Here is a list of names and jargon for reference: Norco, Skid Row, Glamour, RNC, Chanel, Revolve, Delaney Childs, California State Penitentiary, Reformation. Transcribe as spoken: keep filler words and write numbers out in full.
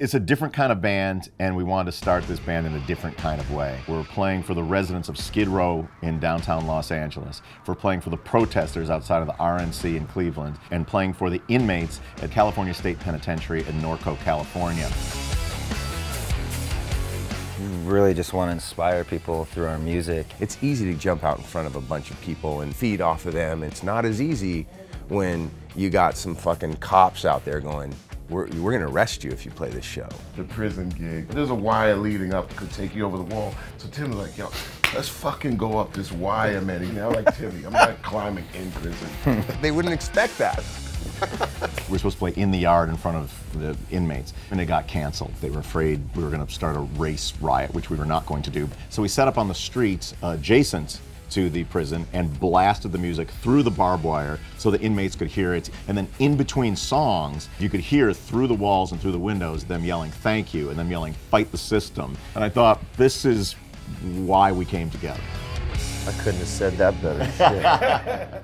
It's a different kind of band, and we wanted to start this band in a different kind of way. We're playing for the residents of Skid Row in downtown Los Angeles. We're playing for the protesters outside of the R N C in Cleveland, and playing for the inmates at California State Penitentiary in Norco, California. We really just want to inspire people through our music. It's easy to jump out in front of a bunch of people and feed off of them. It's not as easy when you got some fucking cops out there going, We're, we're gonna arrest you if you play this show. The prison gig, there's a wire leading up that could take you over the wall. So Tim was like, yo, let's fucking go up this wire, man. You know, like Timmy, I'm not climbing in prison. They wouldn't expect that. We're supposed to play in the yard in front of the inmates, and it got canceled. They were afraid we were gonna start a race riot, which we were not going to do. So we set up on the streets adjacent to the prison and blasted the music through the barbed wire so the inmates could hear it. And then in between songs, you could hear through the walls and through the windows them yelling, "Thank you," and them yelling, "Fight the system." And I thought, this is why we came together. I couldn't have said that better.